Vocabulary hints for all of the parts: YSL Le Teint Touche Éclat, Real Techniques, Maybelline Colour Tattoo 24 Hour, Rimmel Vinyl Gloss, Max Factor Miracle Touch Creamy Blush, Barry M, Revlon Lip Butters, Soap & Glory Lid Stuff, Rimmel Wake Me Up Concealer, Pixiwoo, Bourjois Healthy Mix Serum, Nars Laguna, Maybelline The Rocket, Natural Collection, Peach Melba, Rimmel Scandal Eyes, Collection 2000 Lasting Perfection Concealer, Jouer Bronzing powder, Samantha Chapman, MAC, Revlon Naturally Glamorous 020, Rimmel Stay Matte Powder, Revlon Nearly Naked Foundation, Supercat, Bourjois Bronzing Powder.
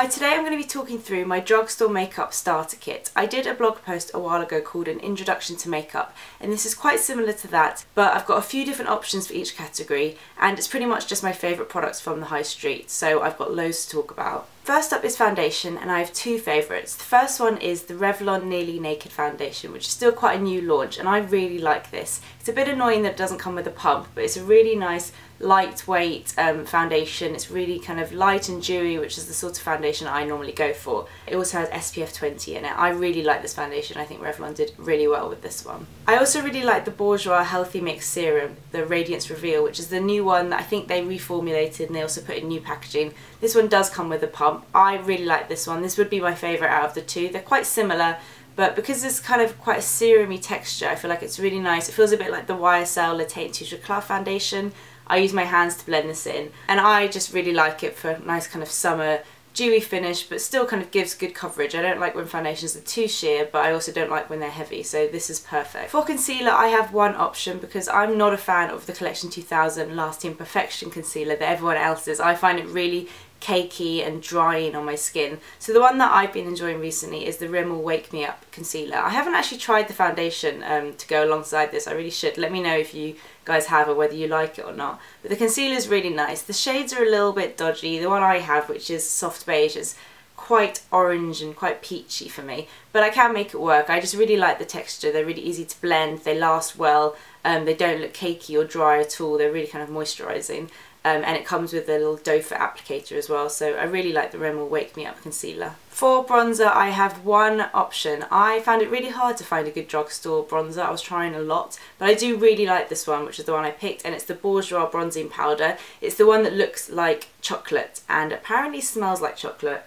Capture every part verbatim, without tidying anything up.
Hi, today I'm going to be talking through my drugstore makeup starter kit. I did a blog post a while ago called An Introduction to Makeup, and this is quite similar to that, but I've got a few different options for each category, and it's pretty much just my favourite products from the high street, so I've got loads to talk about. First up is foundation, and I have two favourites. The first one is the Revlon Nearly Naked Foundation, which is still quite a new launch, and I really like this. It's a bit annoying that it doesn't come with a pump, but it's a really nice lightweight um, foundation. It's really kind of light and dewy, which is the sort of foundation I normally go for. It also has S P F twenty in it. I really like this foundation. I think Revlon did really well with this one. I also really like the Bourjois Healthy Mix Serum, the Radiance Reveal, which is the new one that I think they reformulated, and they also put in new packaging. This one does come with a pump. I really like this one. This would be my favourite out of the two. They're quite similar, but because it's kind of quite a serumy texture, I feel like it's really nice. It feels a bit like the Y S L Le Teint Touche Éclat foundation. I use my hands to blend this in, and I just really like it for a nice kind of summer dewy finish, but still kind of gives good coverage. I don't like when foundations are too sheer, but I also don't like when they're heavy, so this is perfect. For concealer, I have one option because I'm not a fan of the Collection two thousand Lasting Perfection Concealer that everyone else is. I find it really cakey and drying on my skin. So the one that I've been enjoying recently is the Rimmel Wake Me Up Concealer. I haven't actually tried the foundation um, to go alongside this. I really should. Let me know if you guys have, or whether you like it or not. But the concealer is really nice. The shades are a little bit dodgy. The one I have, which is soft beige, is quite orange and quite peachy for me, but I can make it work. I just really like the texture. They're really easy to blend. They last well. Um, they don't look cakey or dry at all. They're really kind of moisturising. Um, and it comes with a little doe-foot applicator as well, so I really like the Rimmel Wake Me Up Concealer. For bronzer, I have one option. I found it really hard to find a good drugstore bronzer. I was trying a lot, but I do really like this one, which is the one I picked, and it's the Bourjois Bronzing Powder. It's the one that looks like chocolate and apparently smells like chocolate,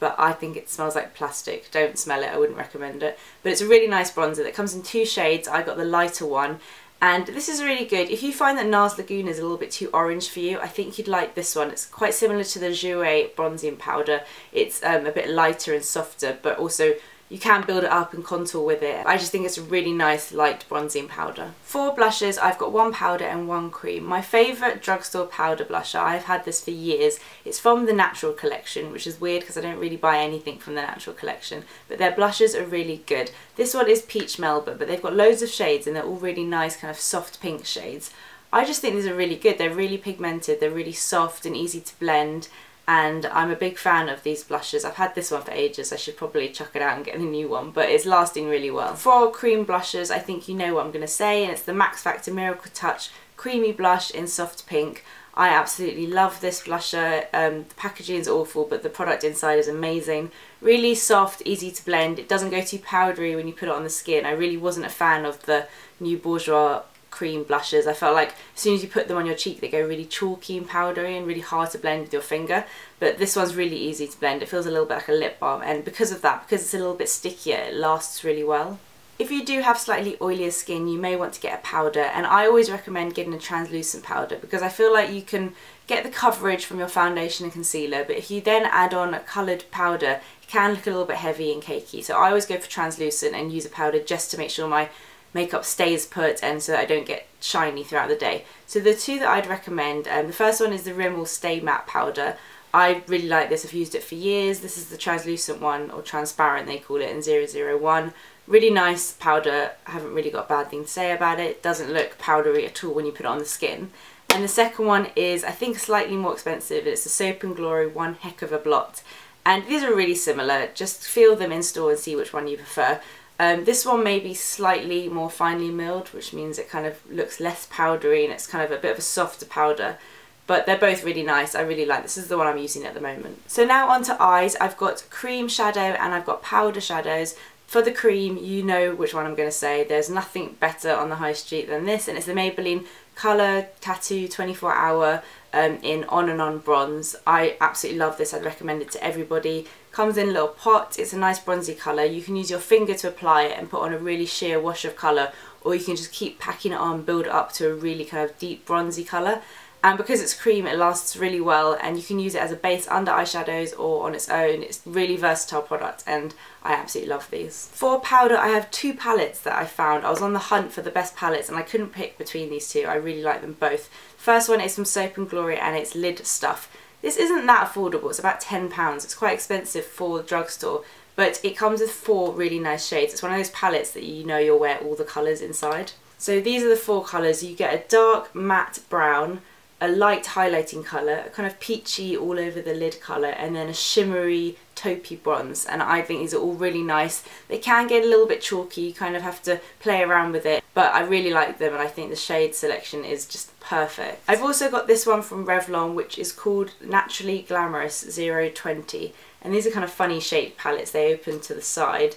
but I think it smells like plastic. Don't smell it, I wouldn't recommend it. But it's a really nice bronzer that comes in two shades. I got the lighter one, and this is really good. If you find that Nars Laguna is a little bit too orange for you, I think you'd like this one. It's quite similar to the Jouer Bronzing Powder. It's um, a bit lighter and softer, but also you can build it up and contour with it. I just think it's a really nice light bronzing powder. For blushes, I've got one powder and one cream. My favourite drugstore powder blusher, I've had this for years. It's from the Natural Collection, which is weird because I don't really buy anything from the Natural Collection, but their blushes are really good. This one is Peach Melba, but they've got loads of shades, and they're all really nice kind of soft pink shades. I just think these are really good. They're really pigmented, they're really soft and easy to blend, and I'm a big fan of these blushes. I've had this one for ages. I should probably chuck it out and get a new one, but it's lasting really well. For cream blushes, I think you know what I'm going to say, and it's the Max Factor Miracle Touch Creamy Blush in Soft Pink. I absolutely love this blusher. Um, the packaging is awful, but the product inside is amazing. Really soft, easy to blend. It doesn't go too powdery when you put it on the skin. I really wasn't a fan of the new Bourjois cream blushes. I felt like as soon as you put them on your cheek, they go really chalky and powdery and really hard to blend with your finger, but this one's really easy to blend. It feels a little bit like a lip balm, and because of that, because it's a little bit stickier, it lasts really well. If you do have slightly oilier skin, you may want to get a powder, and I always recommend getting a translucent powder because I feel like you can get the coverage from your foundation and concealer, but if you then add on a coloured powder, it can look a little bit heavy and cakey, so I always go for translucent and use a powder just to make sure my makeup stays put and so that I don't get shiny throughout the day. So the two that I'd recommend, um, the first one is the Rimmel Stay Matte Powder. I really like this, I've used it for years. This is the translucent one, or transparent they call it, in zero zero one. Really nice powder, I haven't really got a bad thing to say about it. It doesn't look powdery at all when you put it on the skin. And the second one is, I think, slightly more expensive. It's the Soap and Glory One Heck of a Blot. And these are really similar, just feel them in store and see which one you prefer. Um, this one may be slightly more finely milled, which means it kind of looks less powdery and it's kind of a bit of a softer powder, but they're both really nice. I really like this. This is the one I'm using at the moment. So now onto eyes. I've got cream shadow and I've got powder shadows. For the cream, you know which one I'm going to say. There's nothing better on the high street than this, and it's the Maybelline Colour Tattoo twenty-four hour um, in On and On Bronze. I absolutely love this. I'd recommend it to everybody. Comes in a little pot. It's a nice bronzy colour. You can use your finger to apply it and put on a really sheer wash of colour, or you can just keep packing it on, build it up to a really kind of deep bronzy colour. And because it's cream, it lasts really well, and you can use it as a base under eyeshadows or on its own. It's a really versatile product, and I absolutely love these. For powder, I have two palettes that I found. I was on the hunt for the best palettes, and I couldn't pick between these two. I really like them both. First one is from Soap and Glory, and it's Lid Stuff. This isn't that affordable, it's about ten pounds. It's quite expensive for the drugstore, but it comes with four really nice shades. It's one of those palettes that you know you'll wear all the colours inside. So these are the four colours. You get a dark matte brown, a light highlighting colour, a kind of peachy all over the lid colour, and then a shimmery taupey bronze. And I think these are all really nice. They can get a little bit chalky, you kind of have to play around with it, but I really like them and I think the shade selection is just perfect. I've also got this one from Revlon, which is called Naturally Glamorous zero twenty, and these are kind of funny shaped palettes. They open to the side,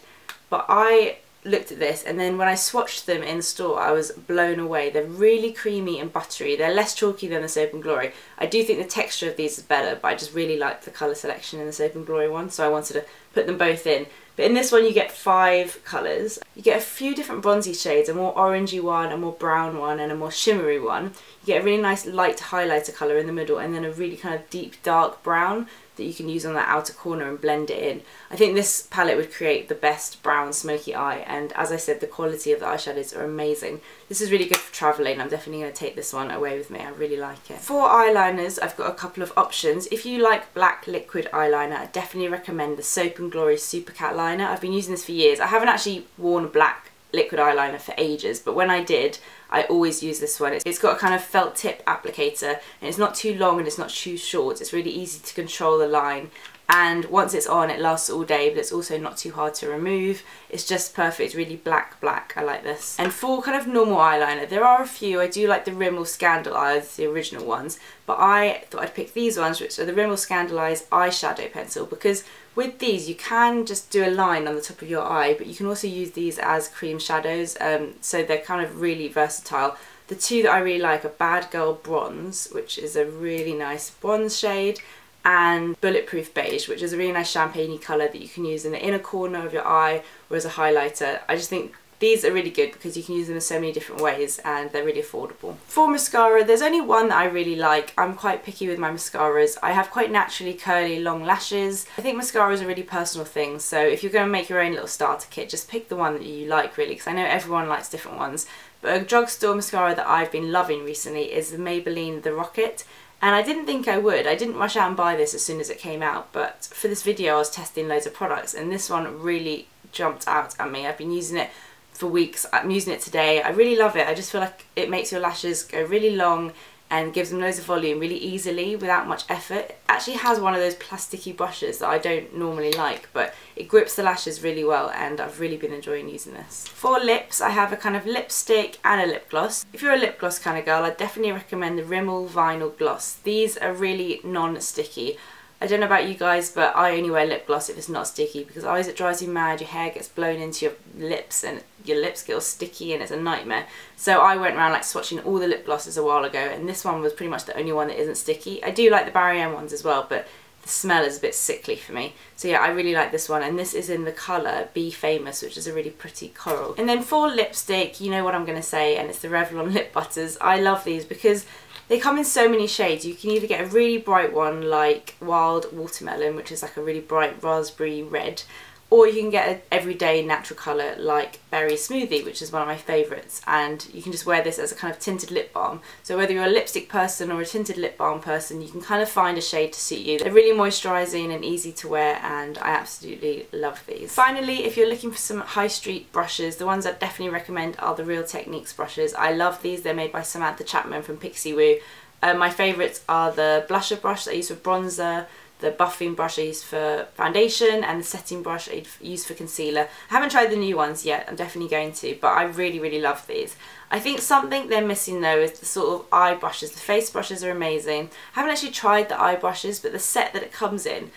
but I looked at this and then when I swatched them in the store I was blown away. They're really creamy and buttery. They're less chalky than the Soap and Glory. I do think the texture of these is better, but I just really liked the colour selection in the Soap and Glory one, so I wanted to put them both in. But in this one you get five colours. You get a few different bronzy shades, a more orangey one, a more brown one, and a more shimmery one. You get a really nice light highlighter colour in the middle, and then a really kind of deep dark brown that you can use on that outer corner and blend it in. I think this palette would create the best brown smoky eye, and as I said, the quality of the eyeshadows are amazing. This is really good for travelling. I'm definitely going to take this one away with me. I really like it. For eyeliners, I've got a couple of options. If you like black liquid eyeliner, I definitely recommend the Soap and Glory Super Cat liner. I've been using this for years. I haven't actually worn black liquid eyeliner for ages, but when I did, I always use this one. It's got a kind of felt tip applicator, and it's not too long and it's not too short. It's really easy to control the line, and once it's on it lasts all day, but it's also not too hard to remove. It's just perfect. It's really black black. I like this. And for kind of normal eyeliner, there are a few. I do like the Rimmel Scandal Eyes, the original ones, but I thought I'd pick these ones, which are the Rimmel Scandal Eyes eyeshadow pencil, because with these you can just do a line on the top of your eye, but you can also use these as cream shadows, um, so they're kind of really versatile. The two that I really like are Bad Girl Bronze, which is a really nice bronze shade, and Bulletproof Beige, which is a really nice champagne-y colour that you can use in the inner corner of your eye or as a highlighter. I just think these are really good because you can use them in so many different ways and they're really affordable. For mascara, there's only one that I really like. I'm quite picky with my mascaras. I have quite naturally curly long lashes. I think mascaras are really personal things, so if you're going to make your own little starter kit, just pick the one that you like really, because I know everyone likes different ones. But a drugstore mascara that I've been loving recently is the Maybelline The Rocket. And I didn't think I would. I didn't rush out and buy this as soon as it came out, but for this video I was testing loads of products and this one really jumped out at me. I've been using it for weeks. I'm using it today. I really love it. I just feel like it makes your lashes go really long and gives them loads of volume really easily without much effort. It actually has one of those plasticky brushes that I don't normally like, but it grips the lashes really well and I've really been enjoying using this. For lips, I have a kind of lipstick and a lip gloss. If you're a lip gloss kind of girl, I definitely recommend the Rimmel Vinyl Gloss. These are really non-sticky. I don't know about you guys, but I only wear lip gloss if it's not sticky, because otherwise it drives you mad, your hair gets blown into your lips and your lips get all sticky and it's a nightmare. So I went around like swatching all the lip glosses a while ago, and this one was pretty much the only one that isn't sticky. I do like the Barry M ones as well, but the smell is a bit sickly for me. So yeah, I really like this one, and this is in the colour Be Famous, which is a really pretty coral. And then for lipstick, you know what I'm going to say, and it's the Revlon Lip Butters. I love these because they come in so many shades. You can either get a really bright one like Wild Watermelon, which is like a really bright raspberry red, or you can get an everyday natural colour like Berry Smoothie, which is one of my favourites, and you can just wear this as a kind of tinted lip balm. So whether you're a lipstick person or a tinted lip balm person, you can kind of find a shade to suit you. They're really moisturising and easy to wear, and I absolutely love these. Finally, if you're looking for some high street brushes, the ones I definitely recommend are the Real Techniques brushes. I love these. They're made by Samantha Chapman from Pixiwoo. Uh, my favourites are the blusher brush that I use for bronzer, the buffing brush I use for foundation, and the setting brush I use for concealer. I haven't tried the new ones yet, I'm definitely going to, but I really, really love these. I think something they're missing though is the sort of eye brushes. The face brushes are amazing. I haven't actually tried the eye brushes, but the set that it comes in,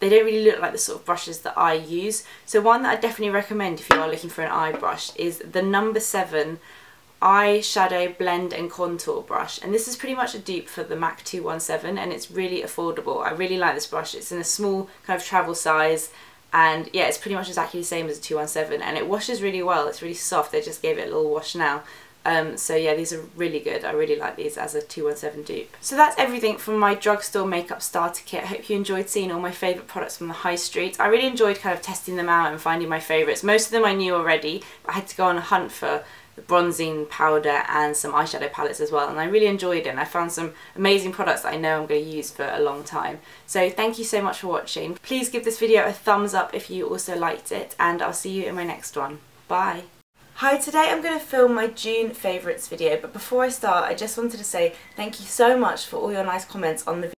they don't really look like the sort of brushes that I use. So one that I definitely recommend if you are looking for an eye brush is the number seven eyeshadow blend and contour brush, and this is pretty much a dupe for the MAC two one seven, and it's really affordable. I really like this brush. It's in a small kind of travel size, and yeah, it's pretty much exactly the same as a two one seven, and it washes really well. It's really soft. They just gave it a little wash now. Um, so yeah, these are really good. I really like these as a two one seven dupe. So that's everything from my drugstore makeup starter kit. I hope you enjoyed seeing all my favourite products from the high street. I really enjoyed kind of testing them out and finding my favourites. Most of them I knew already, but I had to go on a hunt for the bronzing powder and some eyeshadow palettes as well, and I really enjoyed it, and I found some amazing products that I know I'm going to use for a long time. So thank you so much for watching. Please give this video a thumbs up if you also liked it, and I'll see you in my next one. Bye! Hi, today I'm going to film my June favourites video, but before I start I just wanted to say thank you so much for all your nice comments on the video.